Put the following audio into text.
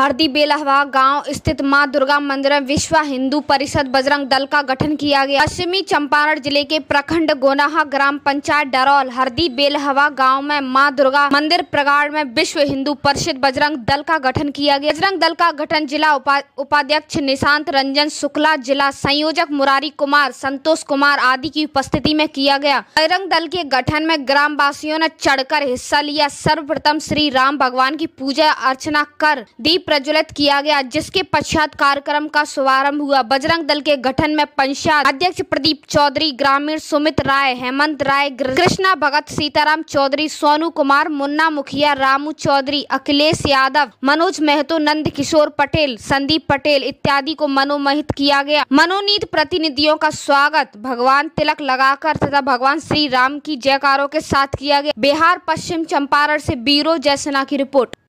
हरदी बेलहवा गांव स्थित मां दुर्गा मंदिर में विश्व हिंदू परिषद बजरंग दल का गठन किया गया। पश्चिमी चंपारण जिले के प्रखंड गोनाहा ग्राम पंचायत डरौल हरदी बेलहवा गांव में मां दुर्गा मंदिर प्रगाड़ में विश्व हिंदू परिषद बजरंग दल का गठन किया गया। बजरंग दल का गठन जिला उपाध्यक्ष निशांत रंजन शुक्ला, जिला संयोजक मुरारी कुमार, संतोष कुमार आदि की उपस्थिति में किया गया। बजरंग दल के गठन में ग्राम वासियों ने चढ़कर हिस्सा लिया। सर्वप्रथम श्री राम भगवान की पूजा अर्चना कर दीप प्रज्वलित किया गया, जिसके पश्चात कार्यक्रम का शुभारंभ हुआ। बजरंग दल के गठन में पंचायत अध्यक्ष प्रदीप चौधरी, ग्रामीण सुमित राय, हेमंत राय, कृष्णा भगत, सीताराम चौधरी, सोनू कुमार, मुन्ना मुखिया, रामू चौधरी, अखिलेश यादव, मनोज महतो, नंद किशोर पटेल, संदीप पटेल इत्यादि को मनोमोहित किया गया। मनोनीत प्रतिनिधियों का स्वागत भगवान तिलक लगाकर तथा भगवान श्री राम की जयकारों के साथ किया गया। बिहार पश्चिम चंपारण से ब्यूरो जयसेना की रिपोर्ट।